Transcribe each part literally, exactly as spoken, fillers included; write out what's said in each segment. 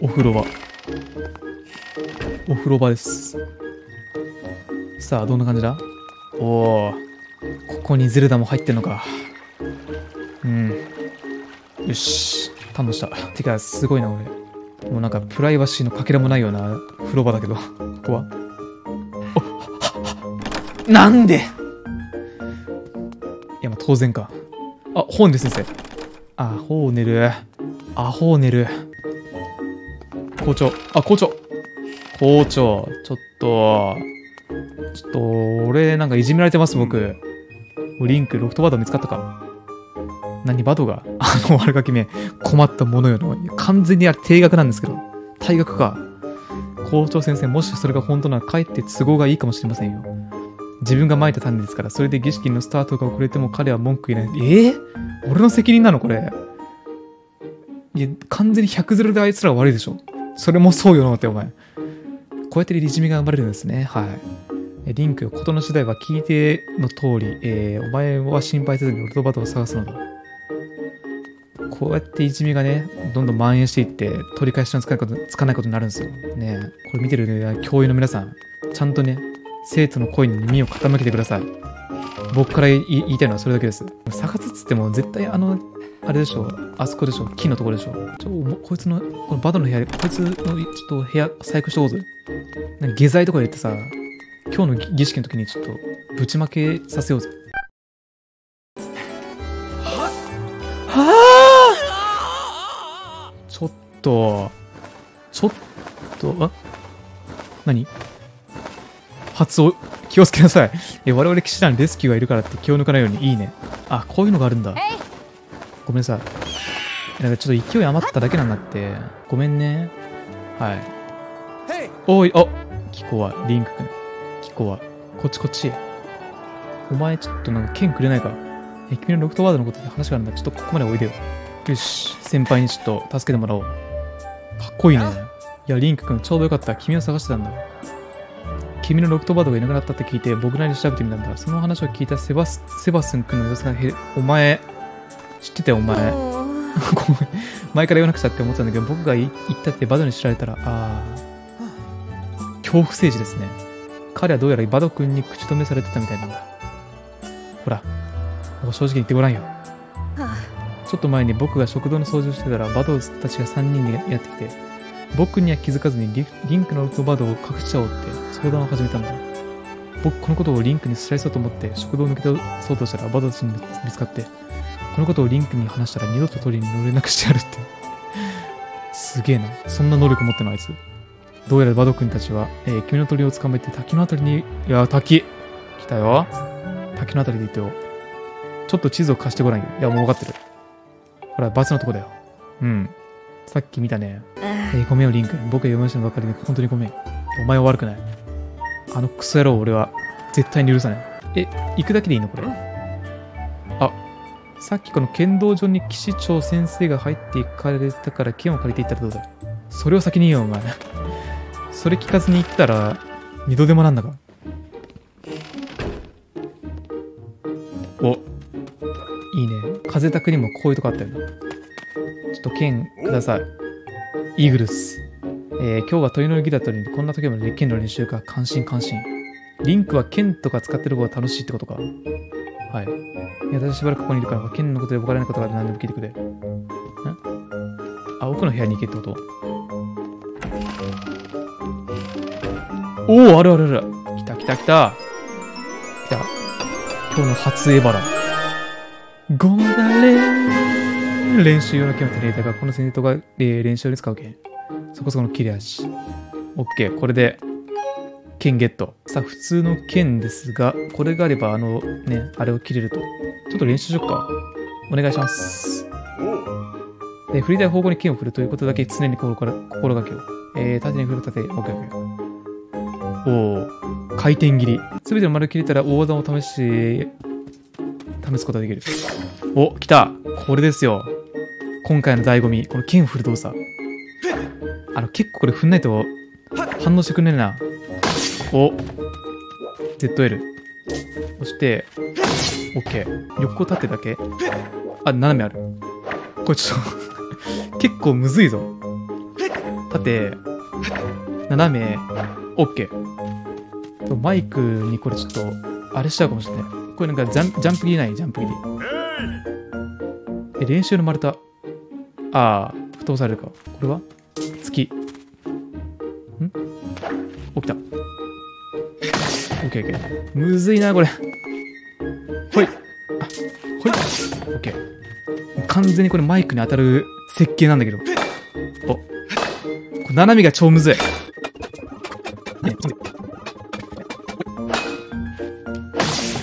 お風呂場。お風呂場です。さあ、どんな感じだ？おお。ここにゼルダも入ってんのか。うん。よし。堪能した。てか、すごいな、俺。もうなんか、プライバシーのかけらもないような風呂場だけど、ここは。おなんで？いや、まあ、当然か。あ、ホーネル先生。あ、ホーネル。あ、ホーネル。校長。あ、校長。校長。ちょっと。ちょっと、俺、なんかいじめられてます、僕。リンク、ロフトバード見つかったか。何、バドがあの、悪ガキめ。困ったものよな。完全にあれ、定額なんですけど。退学か。校長先生、もしそれが本当なら、かえって都合がいいかもしれませんよ。自分が蒔いた種ですから、それで儀式のスタートが遅れても彼は文句言えない。えー、俺の責任なのこれ。いや、完全にひゃくゼロであいつらが悪いでしょ。それもそうよなって、お前。こうやっていじめが生まれるんですね。はい。リンクよ、ことの次第は聞いての通り、えー、お前は心配せずにロトバトを探すのだ。こうやっていじめがね、どんどん蔓延していって、取り返しのつかないこと、つかないことになるんですよ。ねえ、これ見てる、ね、教員の皆さん、ちゃんとね、生徒の声に耳を傾けてください。僕から言いたいのはそれだけです。探すっつっても、絶対あの、あれでしょ、あそこでしょ、木のところでしょ。ちょ、こいつの、このバドの部屋で、こいつのちょっと部屋、細工しておこうぜ。なんか下剤とか入れてさ、今日の儀式の時にちょっとぶちまけさせようぜ。はあ、ちょっとちょっとあ何発音気をつけなさい。え我々騎士団レスキューがいるからって気を抜かないように。いいね。あこういうのがあるんだ。ごめんなさい。なんかちょっと勢い余っただけなんだって。ごめんね。はい。おいあ聞こはリンクくんここはこっちこっち。お前ちょっとなんか剣くれないか。え君のロクトワードのことで話があるんだ。ちょっとここまでおいでよ。よし先輩にちょっと助けてもらおう。かっこいいね。いやリンク君ちょうどよかった。君を探してたんだ。君のロクトワードがいなくなったって聞いて僕なりに調べてみたんだ。その話を聞いたセバスセバスン君の様子がへお前知ってたよお前ごめん前から言わなくちゃって思ったんだけど僕が言ったってバドに知られたらああ恐怖政治ですね。彼はどうやらバド君に口止めされてたみたいなんだ。ほら、もう正直言ってごらんよ。ちょっと前に僕が食堂の掃除をしてたら、バドたちがさんにんでやってきて、僕には気づかずに リ, リンクのロフトバドを隠しちゃおうって相談を始めたんだ。僕、このことをリンクに知らせそうと思って、食堂を抜け出そうとしたら、バドたちに見つかって、このことをリンクに話したら二度と取りに乗れなくしてやるって。すげえな。そんな能力持ってんのあいつ。どうやらバド君たちは、えー、君の鳥を捕まえて滝のあたりに、いや、滝来たよ。滝のあたりでいてよ。ちょっと地図を貸してごらんよ。いや、もう分かってる。ほら、バスのとこだよ。うん。さっき見たね。えー、ごめんよ、リンク。僕は読みしたのばかりで、本当にごめん。お前は悪くない。あのクソ野郎、俺は、絶対に許さない。え、行くだけでいいのこれ。あ、さっきこの剣道場に騎士長先生が入っていかれたから、剣を借りていったらどうだ。それを先に言えよ、お前。それ聞かずに行ったら二度でもなんだか。おいいね。風たくにもこういうとこあったよね。ちょっと剣ください。イーグルス、えー、今日は鳥の雪だったのにこんな時も剣の練習か。感心感心。リンクは剣とか使ってる方が楽しいってことか。はい。いや私しばらくここにいるから剣のことで分からないことがある何でも聞いてくれ。んあ奥の部屋に行けってこと。おお、あるあるある。来た来た来た。来た。今日の初エバラ。ゴンダレ練習用の剣を手に入れたが、この戦闘が、えー、練習に使う剣。そこそこの切れ味。オッケー、これで、剣ゲット。さあ、普通の剣ですが、これがあれば、あの、ね、あれを切れると。ちょっと練習しよっか。お願いします。で、振りたい方向に剣を振るということだけ常に心から、心がけよう。えー、縦に振る縦、オッケーオッケー。おお、回転切り。すべての丸切れたら大技を試し、試すことができる。お、来た。これですよ。今回の醍醐味。この剣振る動作。あの、結構これ振んないと反応してくんねえな。お、ゼットエル。そして、OK。横立てだけ。あ、斜めある。これちょっと結構むずいぞ。縦、斜め、OK。マイクにこれちょっと、あれしちゃうかもしれない。これなんかジャン、ジャンプ切りないジャンプ切り。え、練習の丸太。あー、吹っ飛ばされるか。これは月。ん？起きた。OK、OK。むずいな、これ。ほい。あ、ほい。OK。完全にこれマイクに当たる設計なんだけど。お。これ斜めが超むずい。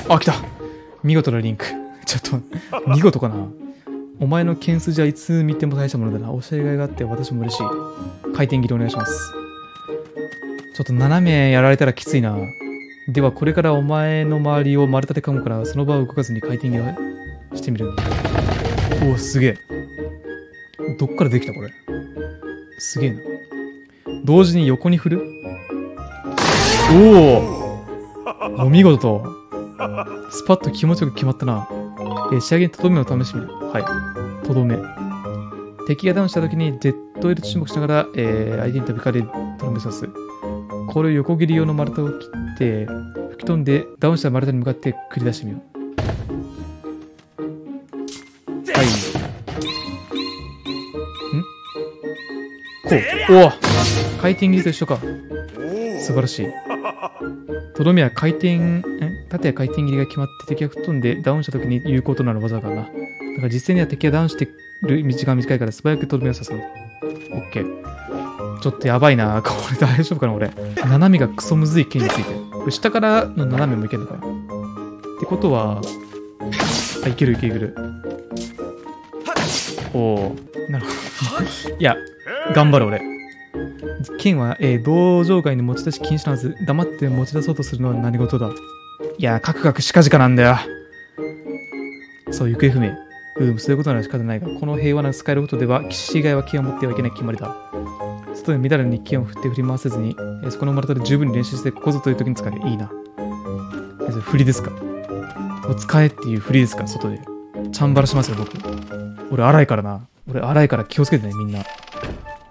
あ、来た。見事なリンク。ちょっと、見事かな。お前の件数じゃいつ見ても大したものだな。教えがいがあって私も嬉しい。回転切りお願いします。ちょっと斜めやられたらきついな。ではこれからお前の周りを丸立てかもからその場を動かずに回転切りをしてみる。おお、すげえ。どっからできたこれ。すげえな。同時に横に振る。おお、お見事と。スパッと気持ちよく決まったな。えー、仕上げにとどめを試してみる。はい。とどめ。敵がダウンした時にジェットエルと注目しながら、えー、相手に飛びかれるとどめ刺す。これを横切り用の丸太を切って、吹き飛んでダウンした丸太に向かって繰り出してみよう。はい。ん？こう。おお！回転技術と一緒か。素晴らしい。とどめは回転、ん？縦や回転切りが決まって敵が吹っ飛んでダウンした時に有効となる技だからな。だから実戦には敵がダウンしてる道が短いから素早くとどめを刺す。OK。ちょっとやばいな。これ大丈夫かな、俺。斜めがクソむずい剣について。下からの斜めもいけるのかな。ってことは、あ、いけるいけるいける。おー、なるほど。いや、頑張る俺。剣は、えー、道場外に持ち出し禁止なはず。黙って持ち出そうとするのは何事だ。いや、カクカクしかじかなんだよ。そう、行方不明。うん、そういうことなら仕方ないが、この平和なスカイロフトでは、騎士以外は剣を持ってはいけない決まりだ。外で乱れに剣を振って振り回せずに、えー、そこの丸太で十分に練習して、ここぞという時に使える。いいな。え、それ振りですか？お使えっていう振りですか？外で。チャンバラしますよ、僕。俺、荒いからな。俺、荒いから気をつけてね、みんな。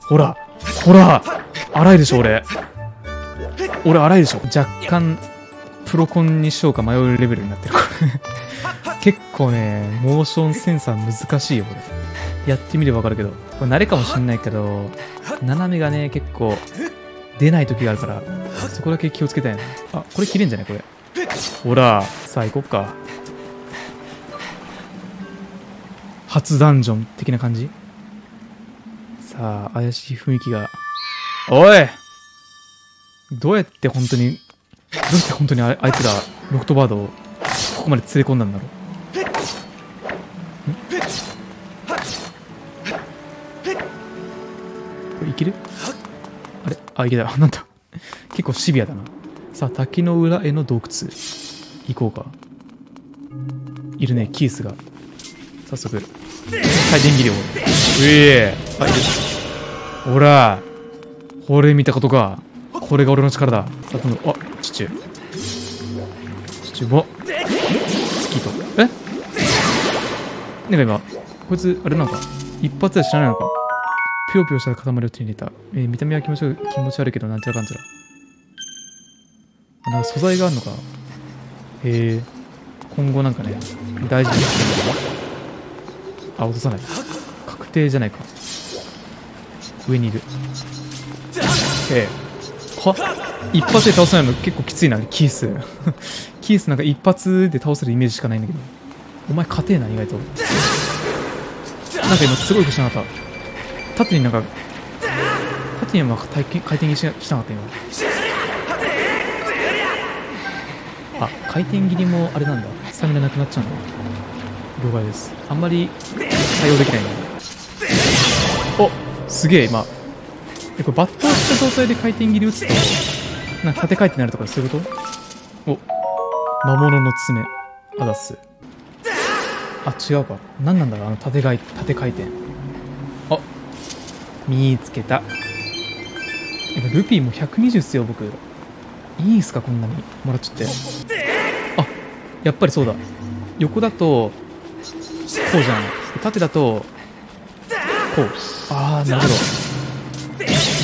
ほらほら荒いでしょ、俺。俺、荒いでしょ。若干、プロコンにしようか迷うレベルになってる。結構ね、モーションセンサー難しいよ、これ。やってみればわかるけど。これ、慣れかもしんないけど、斜めがね、結構、出ない時があるから、そこだけ気をつけたいな。あ、これ切れんじゃないこれ。ほら、さあ、行こっか。初ダンジョン的な感じ？さあ、怪しい雰囲気が。おい！どうやって本当に、どうやって本当に あ, あいつら、ロフトバードをここまで連れ込んだんだろう。ん？いける？あれ？あ、いけた。なんだ。結構シビアだな。さあ、滝の裏への洞窟。行こうか。いるね、キースが。早速、回転切りを。うえぇ、あ、いる。ほら、これ見たことか。これが俺の力だ。さあ、どんどん、あ、チチュー。チチューも、スキーと。え？なんか今、こいつ、あれなんか、一発で知らないのか。ぴょぴょした塊を手に入れた。えー、見た目は気持ち悪い、気持ち悪いけど、なんちゃらかんちゃら。なんか素材があるのか。えー、今後なんかね、大事にしてるんだ。あ、落とさない。確定じゃないか。上にいる。ええ。は一発で倒せないの結構きついな、キース。キースなんか一発で倒せるイメージしかないんだけど。お前、硬えな、意外と。なんか今、すごいしなかった。縦になんか、縦には回転切りしなかった、今。あ、回転切りもあれなんだ。スタミナなくなっちゃうんだ。了解です。あんまり対応できないな。お、すげえ、今。え、これ、抜刀した状態で回転切り打つと、なんか縦回転になるとか、そういうこと？お、魔物の爪、アダス。あ、違うか。何なんだろう、あの縦回、縦回転。あ、見つけた。ルピーもひゃくにじゅうっすよ、僕。いいっすか、こんなに。もらっちゃって。あ、やっぱりそうだ。横だと、こうじゃん。縦だと、ここう。ああ、なるほど。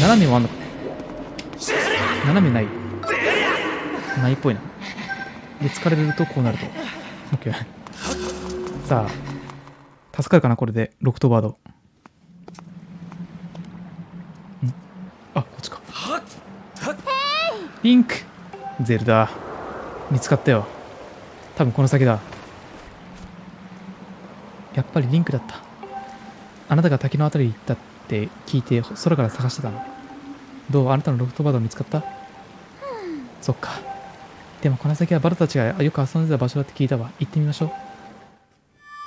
斜めもあんのかね。斜めない。ないっぽいな。で、疲れるとこうなると。オッケー。さあ、助かるかな、これで。ロクトバード。んあ、こっちか。リンクゼルダ。見つかったよ。多分この先だ。やっぱりリンクだった。あなたが滝のあたりに行ったって聞いて空から探してたの。どう、あなたのロフトバード見つかった？そっか。でもこの先はバルたちがよく遊んでた場所だって聞いたわ。行ってみましょ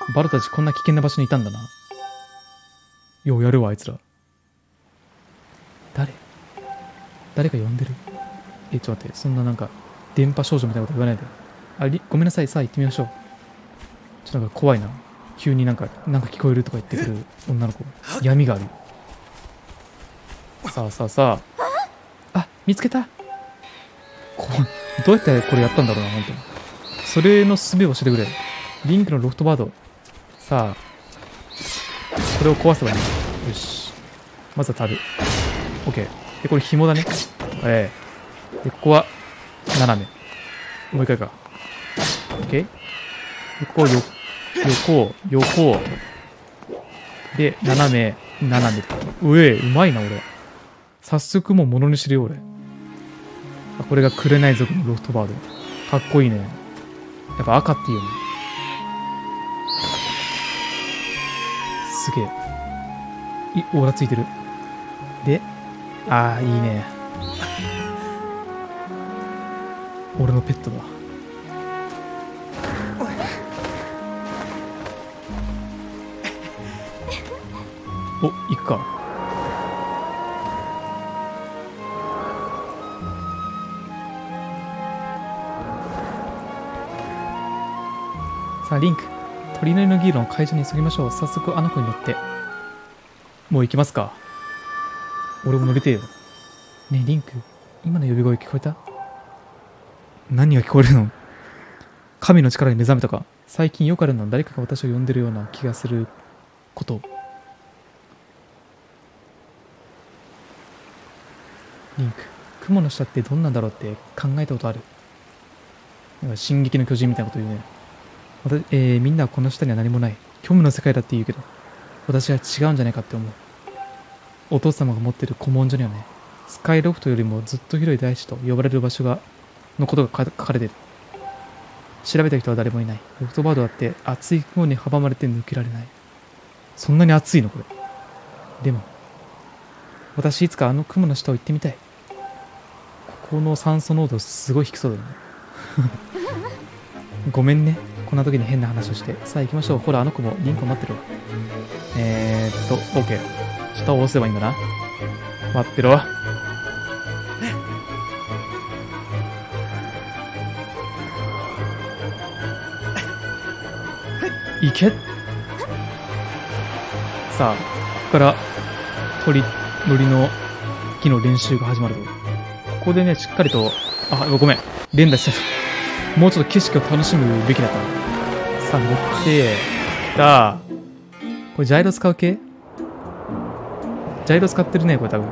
う。バルたちこんな危険な場所にいたんだな。ようやるわ、あいつら。誰誰か呼んでる。え、ちょっと待って。そんななんか、電波少女みたいなこと言わないで。あり、ごめんなさい。さあ行ってみましょう。ちょっとなんか怖いな。急になんか、なんか聞こえるとか言ってくる女の子。闇がある。さあさあさあ。あ、見つけた。こう、どうやってこれやったんだろうな、本当に。それの術を教えてくれ。リンクのロフトバード。さあ。これを壊せばいい。よし。まずはタブ。オッケー。で、これ紐だね。ええ。で、ここは、斜め。もう一回か。オッケー。で、ここを横。横、横。で、斜め、斜め。うえ、うまいな、俺。早速もう物にしてるよ、俺。あ、これが紅族のロフトバード。かっこいいね。やっぱ赤っていうよね。すげえ。い、オーラついてる。で、ああ、いいね。俺のペットだ。お、行くか。さあ、リンク。鳥の湯の議論を会場に急ぎましょう。早速、あの子に乗って。もう行きますか。俺も乗りてえよ。ねえ、リンク。今の呼び声聞こえた？何が聞こえるの？神の力に目覚めたか。最近よくあるのは誰かが私を呼んでるような気がすること。リンク、雲の下ってどんなんだろうって考えたことある？なんか進撃の巨人みたいなこと言うね。私、えー、みんなはこの下には何もない。虚無の世界だって言うけど、私は違うんじゃないかって思う。お父様が持ってる古文書にはね、スカイロフトよりもずっと広い大地と呼ばれる場所が、のことが書かれてる。調べた人は誰もいない。ロフトバードだって熱い雲に阻まれて抜けられない。そんなに熱いのこれ。でも、私いつかあの雲の下を行ってみたい。この酸素濃度すごい低そうだね。ごめんね。こんな時に変な話をして。さあ行きましょう。ほら、あの子もリンクを待ってるわ。えーっと、OK。下を押せばいいんだな。待ってろ。行け。さあ、ここから鳥乗りの木の練習が始まるぞ。ここでね、しっかりと、あ、ごめん。連打した。もうちょっと景色を楽しむべきだった。さあ、乗って、来た。これ、ジャイロ使う系？ジャイロ使ってるね、これ多分。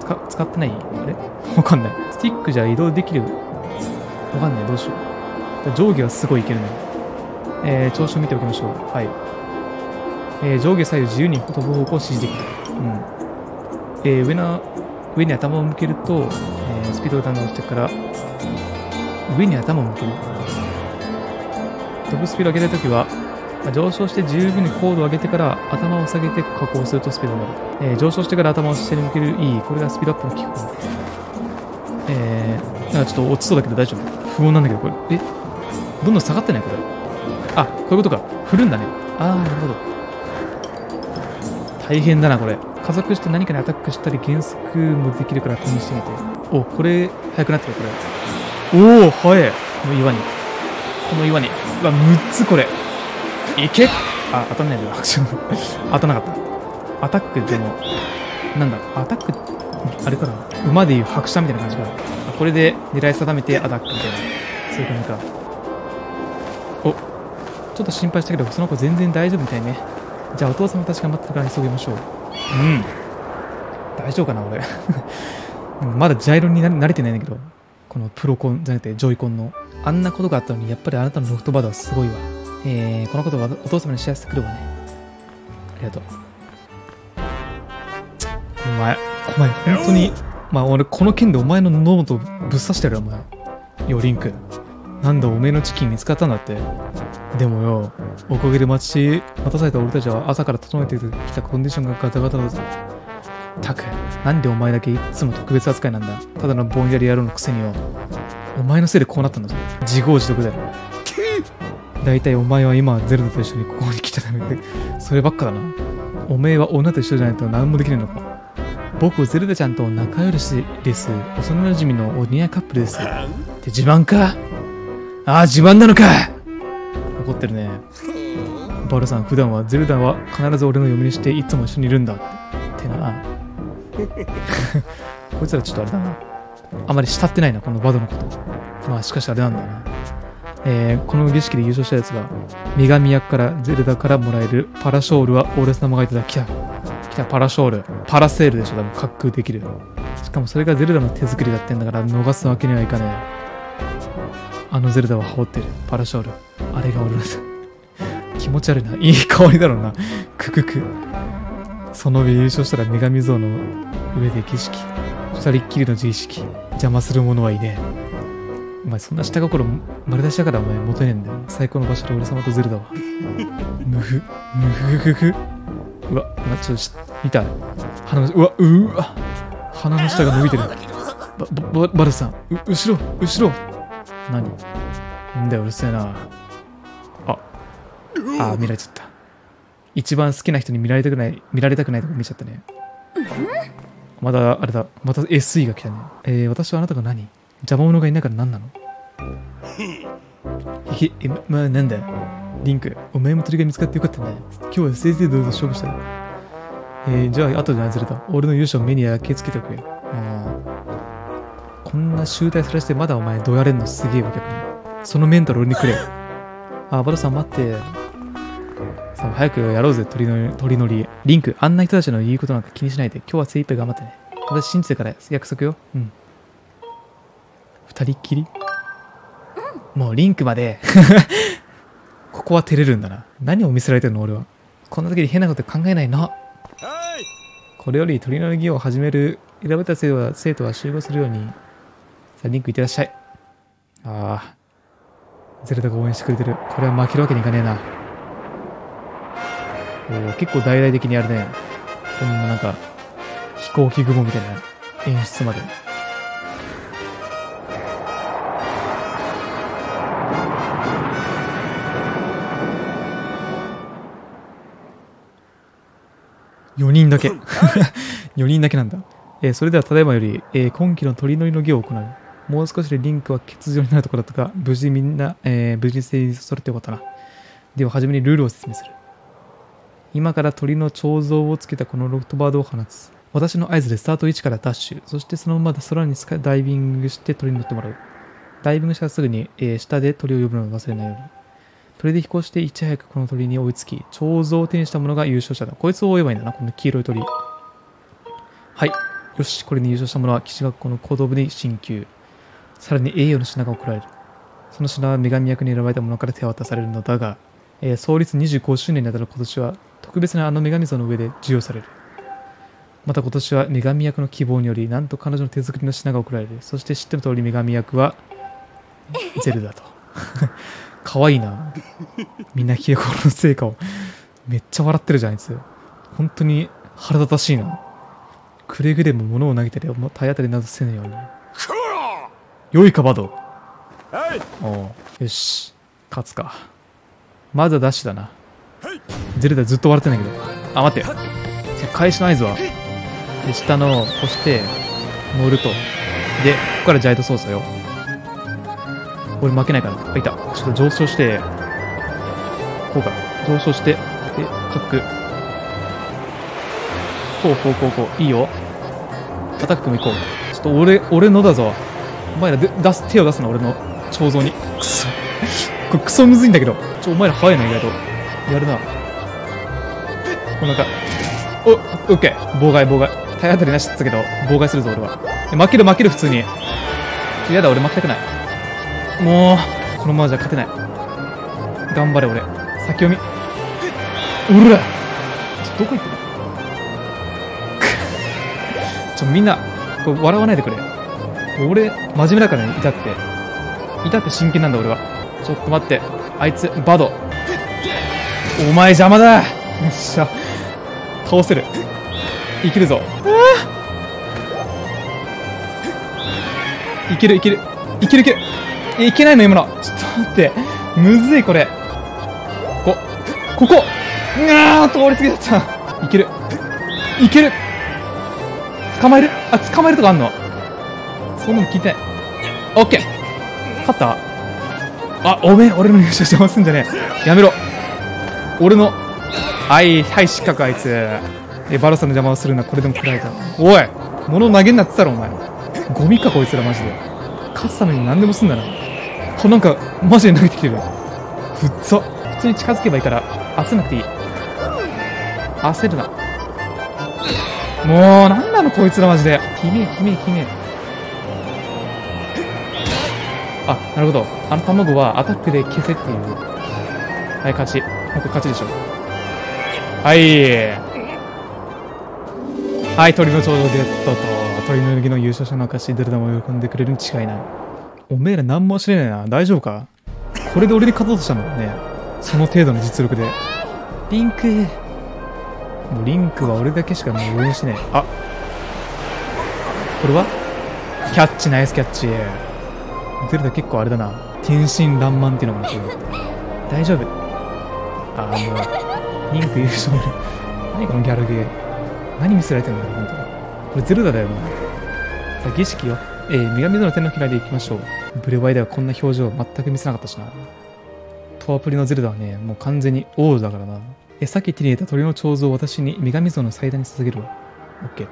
使、使ってない？あれ？わかんない。スティックじゃ移動できる？わかんない。どうしよう。上下はすごいいけるね。えー、調子を見ておきましょう。はい。えー、上下左右自由に飛ぶ方向を指示できる。うん。えー、上の、上に頭を向けると、えー、スピードがだんだん落ちてから、上に頭を向ける。トップスピードを上げたいときは、上昇して十分に高度を上げてから頭を下げて加工するとスピードになる。えー、上昇してから頭を下に向ける。いい。これがスピードアップの基本。えー、なんかちょっと落ちそうだけど大丈夫。不穏なんだけど、これ。え？どんどん下がってないこれ。あ、こういうことか。振るんだね。あー、なるほど。大変だな、これ。加速して何かにアタックしたり減速もできるから試してみて。お、これ、速くなってる、これ。おお、速い。この岩に。この岩に。うわ、むっつこれ。いけ！あ、当たんないで、アクション。当たんなかった。アタックでも、なんだ、アタック、あれかな。馬でいう拍車みたいな感じか。これで狙い定めてアタックみたいな。そういう感じか。お、ちょっと心配したけど、その子全然大丈夫みたいね。じゃあお父さんたち頑張ってるから急ぎましょう。うん。大丈夫かな俺。まだジャイロに慣れてないんだけど、このプロコンじゃなくてジョイコンの。あんなことがあったのに、やっぱりあなたのソフトバードはすごいわ。えー、このことはお父様に知らせてくるわね。ありがとう。お前、お前、本当に、まあ俺この件でお前のノートぶっ刺してるよ、お前。よ、リンク。なんだおめえのチキン見つかったんだって。でもよ、おかげで待ち、待たされた俺たちは朝から整えてきたコンディションがガタガタだぞ。たく、なんでお前だけいつも特別扱いなんだ。ただのぼんやり野郎のくせによ。お前のせいでこうなったんだぞ。自業自得だよ。だいたいお前は今ゼルダと一緒にここに来ちゃダメで、そればっかだな。お前は女と一緒じゃないと何もできないのか。僕、ゼルダちゃんと仲良しです。幼なじみのお似合いカップルです。って自慢か？ああ、自慢なのか！怒ってるね。バルさん、普段はゼルダは必ず俺の嫁にしていつも一緒にいるんだって。てな。こいつらちょっとあれだな。あまり慕ってないな、このバドのこと。まあ、しかしあれなんだな。えー、この儀式で優勝したやつが、女神役からゼルダからもらえるパラショールは俺様がいただきた。来た、パラショール。パラセールでしょ、多分、滑空できる。しかもそれがゼルダの手作りだってんだから、逃すわけにはいかねえ。あのゼルダは羽織ってる。パラショール。あれが俺だ。気持ち悪いな。いい香りだろうな。くくく。その上優勝したら女神像の上で儀式。二人っきりの自意識。邪魔する者はいねえ。お前そんな下心丸出しだからお前モテねえんだよ。最高の場所で俺様とゼルダは。むふ、むふふふ。うわ、今ちょっと見た。鼻の、うわ、うわ。鼻の下が伸びてる。ば、ば、バルさん。う、後ろ、後ろ。何？なんだよ、うるせえな。あ、あ、見られちゃった。一番好きな人に見られたくない、見られたくないとこ見ちゃったね。まだあれだ、また エスイー が来たね。えー、私はあなたが何？邪魔者がいないから何なの？へへ、え、まあなんだ。リンク、お前も鳥が見つかってよかったね。今日は正々堂々勝負したよ。えー、じゃあ後で外れた。俺の勇者を目に焼き付けておくよ。こんな集大さらしてまだお前どやれんのすげえわ逆に。そのメンタル俺にくれ。あ、バドさん待って。さあ早くやろうぜ、鳥の、鳥乗り。リンク、あんな人たちの言うことなんか気にしないで、今日は精一杯頑張ってね。私信じてから約束よ。うん。二人っきり？うん、もうリンクまで。ここは照れるんだな。何を見せられてるの俺は。こんな時に変なこと考えないの。これより鳥の儀を始める選べた生徒は、生徒は集合するように。さあ、リンクいってらっしゃい。ああ。ゼルダが応援してくれてる。これは負けるわけにいかねえな。結構大々的にやるね。こんななんか、飛行機雲みたいな演出まで。よにんだけ。よにんだけなんだ。えー、それではただいまより、えー、今期の鳥乗りの儀を行う。もう少しでリンクは欠場になるところだったが、無事みんな、えー、無事に成立されてよかったな。では、はじめにルールを説明する。今から鳥の彫像をつけたこのロフトバードを放つ。私の合図でスタート位置からダッシュ。そしてそのまま空にダイビングして鳥に乗ってもらう。ダイビングしたらすぐに、えー、下で鳥を呼ぶのを忘れないように。鳥で飛行していち早くこの鳥に追いつき、彫像を手にした者が優勝者だ。こいつを追えばいいんだな、この黄色い鳥。はい。よし、これに優勝した者は騎士学校の高等部に進級。さらに栄誉の品が贈られる。その品は女神役に選ばれた者から手渡されるのだが、えー、創立にじゅうごしゅうねんにあたる今年は、特別なあの女神像の上で授与される。また今年は女神役の希望により、なんと彼女の手作りの品が贈られる。そして知っての通り女神役は、ゼルダと。かわいいな。みんな冷え頃の成果を。めっちゃ笑ってるじゃん、あいつ。本当に腹立たしいな。くれぐれも物を投げたり、体当たりなどせぬように。よいか、バド。おうよし。勝つか。まずはダッシュだな。ゼルダずっと笑ってないけど。あ、待ってよ。開始の合図は、で、下の押して、乗ると。で、ここからジャイト操作よ。俺負けないから。あ、いた。ちょっと上昇して、こうか。上昇して、で、タック。こう、こう、こう、こう。いいよ。アタックも行こう。ちょっと俺、俺のだぞ。お前らで出す、手を出すな、俺の彫像に。くそ。これクソむずいんだけど。ちょ、お前ら早いな、意外と。やるな。この中。お、オッケー。妨害、妨害。体当たりなしって言ったけど、妨害するぞ、俺は。負ける、負ける、普通に。嫌だ、俺負けたくない。もう、このままじゃ勝てない。頑張れ、俺。先読み。おら！ちょ、どこ行ってる？ちょ、みんな、これ笑わないでくれ。俺、真面目だからね、いたって。いたって真剣なんだ、俺は。ちょっと待って。あいつ、バド。お前邪魔だ！よっしゃ。倒せる。いけるぞ。いけるいける。いけるいける。いけないの今の。ちょっと待って。むずいこれ。ここ。ここ。うわー、通り過ぎちゃった。いける。いける。捕まえる？あ、捕まえるとかあんの？そんなの聞いてない。オッケー。勝った？あ、おめえ、俺の優勝してますんじゃねえ。やめろ。俺の、はい、はい、失格、あいつ。え、バロさんの邪魔をするな、これでも食らえた。おい、物を投げんなってたろ、お前。ゴミか、こいつら、マジで。勝つために何でもすんだな。これなんか、マジで投げてきてる。ふっざ。普通に近づけばいいから、焦んなくていい。焦るな。もう、なんなの、こいつら、マジで。きめえ、きめえ、きめえ。あ、なるほど。あの卵は、アタックで消せっていう。はい、勝ち。なんか勝ちでしょ。はい。はい、鳥の頂上ゲットと、鳥の脱ぎの優勝者の証、誰でも喜んでくれるに違いない。おめえら何も知れねえな。大丈夫か？これで俺に勝とうとしたのね。その程度の実力で。リンク。もうリンクは俺だけしかもう応援しねえ。あ。これは？キャッチ、ナイスキャッチ。ゼルダ結構あれだな。天真爛漫っていうのも大丈夫。あー、もう。リンク優勝。何このギャルゲー。何見せられてるんだろう、本当に。これゼルダだよな。さあ、儀式よ。えー、女神座の手のひらでいきましょう。ブレワイではこんな表情全く見せなかったしな。トアプリのゼルダはね、もう完全に王だからな。え、さっき手に入れた鳥の彫像を私に女神像の祭壇に捧げるわ。オッケー。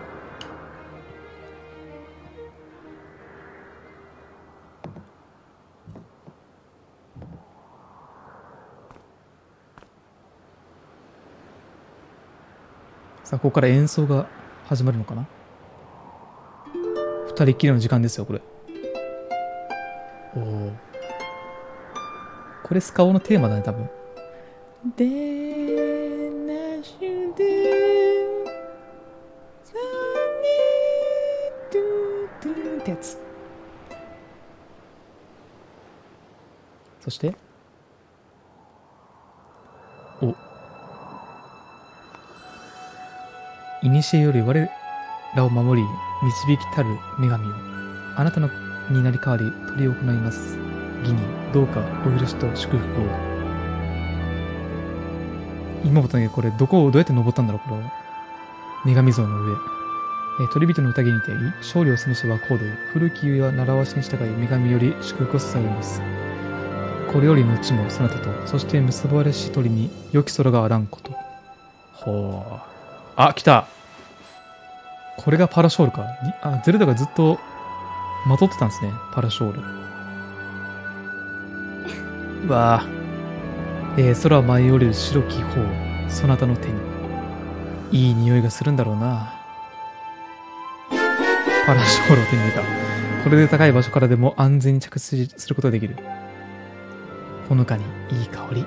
さあ、ここから演奏が始まるのかな？二人きりの時間ですよ、これ。おお。これ、スカオのテーマだね、多分。ってやつ。そしてお。いにしえより我らを守り、導きたる女神よ。あなたのになり代わり、取り行います。義に、どうかお許しと祝福を。今もとね、これ、どこをどうやって登ったんだろう、これは。女神像の上。え、取り人の宴にて、勝利を示してはこうで、古き世は習わしに従い、女神より祝福を捧げます。これよりのうちもそなたと、そして結ばれし鳥に、良き空があらんこと。ほう。あ、来た。これがパラショールか。あ、ゼルダがずっとまとってたんですね。パラショール。うわぁ。えー、空を舞い降りる白き頬。そなたの手に。いい匂いがするんだろうな。パラショールを手に入れた。これで高い場所からでも安全に着水することができる。ほのかにいい香り。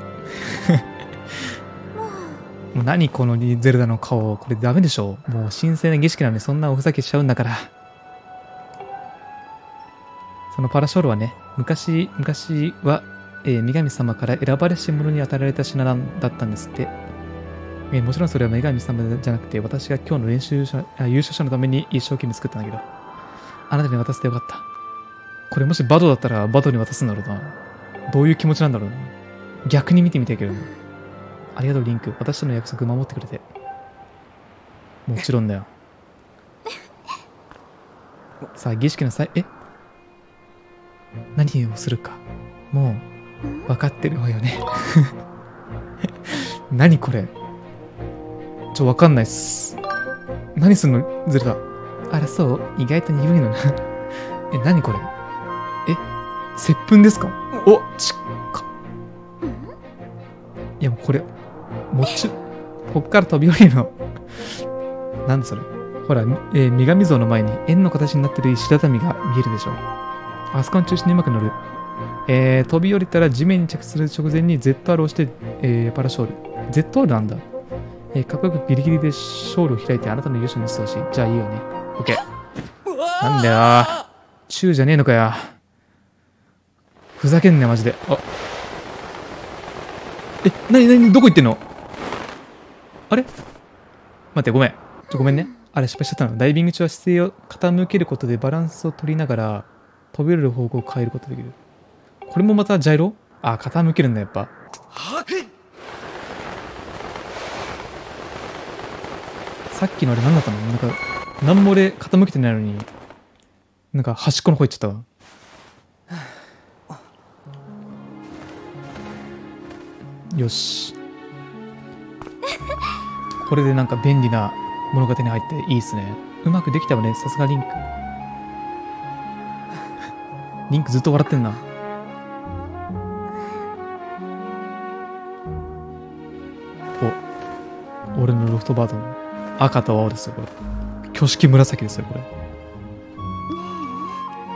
もう何このゼルダの顔。これダメでしょ。もう神聖な儀式なのにそんなおふざけしちゃうんだから。そのパラショールはね、昔、昔は、えー、女神様から選ばれし者に与えられた品だったんですって。えー、もちろんそれは女神様じゃなくて、私が今日の練習者、優勝者のために一生懸命作ったんだけど。あなたに渡せてよかった。これもしバドだったらバドに渡すんだろうな。どういう気持ちなんだろうな。逆に見てみたいけど。ありがとう、リンク。私との約束守ってくれて。もちろんだよ。さあ、儀式の際、え？何をするか。もう、分かってるわよね。何これ。ちょ、わかんないっす。何すんの、ずれた。あら、そう？意外と鈍いのな。え、何これ。え、接吻ですか？お、ちっか。いや、もうこれ。もち、こっから飛び降りるの。なんそれ。ほら、えー、女神像の前に円の形になってる石畳が見えるでしょう。あそこの中心にうまく乗る。えー、飛び降りたら地面に着地する直前に ゼットアール を押して、えー、パラショール。ゼットアール なんだ。えー、かっこよくギリギリでショールを開いてあなたの優勝にしてほしい。じゃあいいよね。OK。なんだよー。中じゃねえのかよ。ふざけんなよ、マジで。あ。え、なになにどこ行ってんの？あれ？待って、ごめん。ちょ、ごめんね。あれ、失敗しちゃったの。ダイビング中は姿勢を傾けることでバランスを取りながら飛び降りる方向を変えることできる。これもまたジャイロ？あ、傾けるんだ、やっぱ。さっきのあれ何だったの？なんか、なんも俺傾けてないのに、なんか端っこの方行っちゃったわ。よし。これでなんか便利な物が手に入っていいっすね。うまくできたわね。さすがリンク。リンクずっと笑ってんな。お、俺のロフトバードの赤と青ですよ、これ。挙式紫ですよ、これ。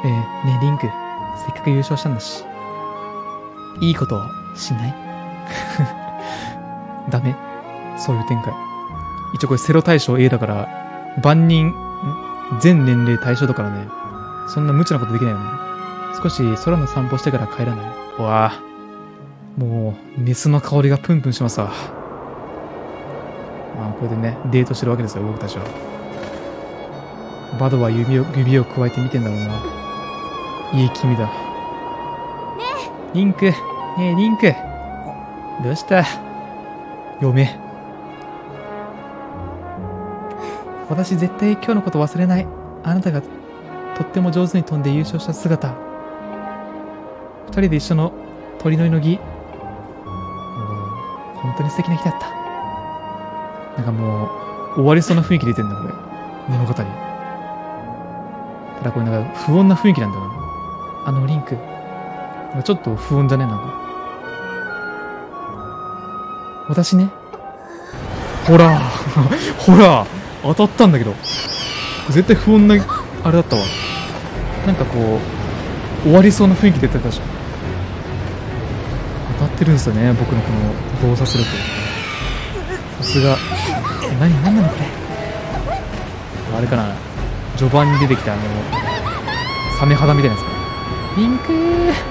えー、ねえ、リンク。せっかく優勝したんだし。いいことはしない？ダメ？そういう展開。一応これセロ対象 A だから、万人、全年齢対象だからね。そんな無茶なことできないよね。少し空の散歩してから帰らない。うわぁ。もう、メスの香りがプンプンしますわ。まあ、これでね、デートしてるわけですよ、僕たちは。バドは指を、指をくわえて見てんだろうな。いい君だ。ねえリンク。ねえ、リンク。どうした嫁。私絶対今日のこと忘れない。あなたがとっても上手に飛んで優勝した姿。二人で一緒の鳥のいのぎ。本当に素敵な日だった。なんかもう終わりそうな雰囲気出てんだこれ物語。ただこれなんか不穏な雰囲気なんだよな。あのリンクなんかちょっと不穏じゃねえなんか。私ね。ほらほら当たったんだけど。絶対不穏な、あれだったわ。なんかこう、終わりそうな雰囲気出てたじゃん。当たってるんですよね、僕のこの、洞察力。さすが。え、なに、なんなのこれ。あれかな。序盤に出てきた、あの、サメ肌みたいなやつかな。リンクー。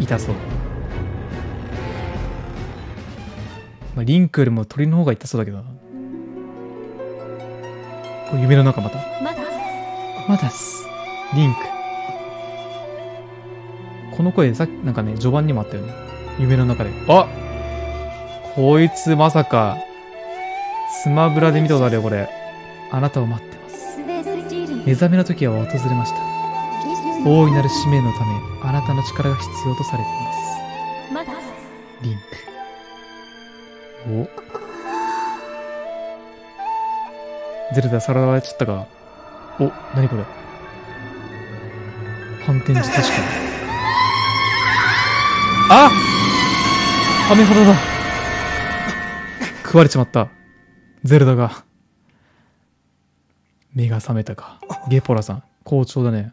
痛そう、まあ、リンクよりも鳥の方が痛そうだけどな。これ夢の中またまだまだっすリンク。この声さっきなんかね序盤にもあったよね夢の中で。あこいつまさかスマブラで見たことあるよこれ。あなたを待ってます。目覚めの時は訪れました。大いなる使命のためあなたの力が必要とされています。まだリンク。おゼルダさらわれちゃったか。お何これ反転術式。あっ雨肌だ。食われちまったゼルダが。目が覚めたか。ゲポラさん好調だね。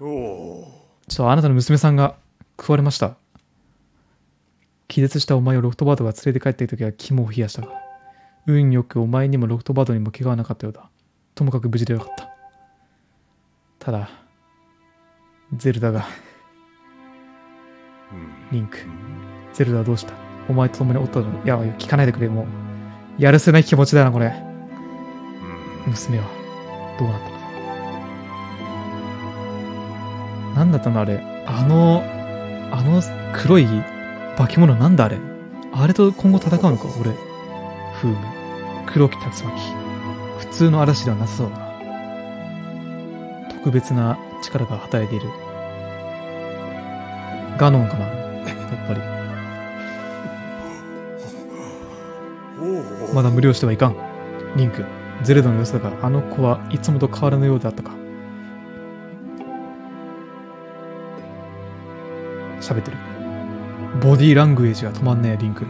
ちょっとあなたの娘さんが食われました。気絶したお前をロフトバードが連れて帰っているときは肝を冷やしたが、運よくお前にもロフトバードにも怪我はなかったようだ。ともかく無事でよかった。ただ、ゼルダが、リンク、ゼルダはどうした？お前と共におったの。いや、聞かないでくれ、もう。やるせない気持ちだな、これ。娘は、どうなったの？なんだったのあれ。あの、あの黒い化け物なんだあれ。あれと今後戦うのか俺。フーム。黒き竜巻。普通の嵐ではなさそうだな。特別な力が働いている。ガノンかなやっぱり。まだ無理をしてはいかん。リンク。ゼルダの様子だが、あの子はいつもと変わらぬようであったか。喋ってる。ボディーラングエージが止まんねえ、リンク。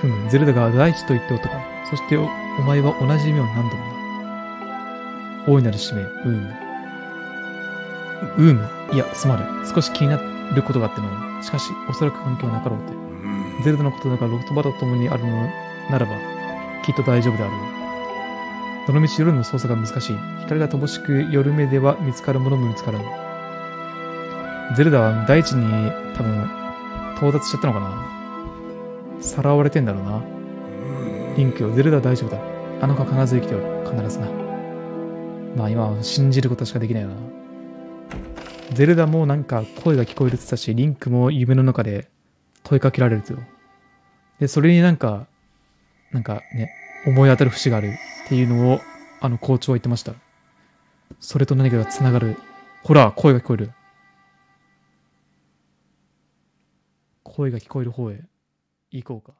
ふむ、ゼルダが大地と言っておったか。そして お, お前は同じ夢を何度もな。大いなる使命、ウーム。ウーム、いや、すまる。少し気になることがあっての。しかし、おそらく関係はなかろうて。ゼルダのことだからロフトバタと共にあるのならば、きっと大丈夫であろう。どの道夜の操作が難しい。光が乏しく夜目では見つかるものも見つからん。ゼルダは大地に多分到達しちゃったのかな。さらわれてんだろうな。リンクよ、ゼルダは大丈夫だ。あの子は必ず生きておる。必ずな。まあ今は信じることしかできないよな。ゼルダもなんか声が聞こえるって言ったし、リンクも夢の中で問いかけられると。で、それになんか、なんかね、思い当たる節がある。っていうのを、あの校長は言ってました。それと何かがつながる。ほら、声が聞こえる。声が聞こえる方へ行こうか。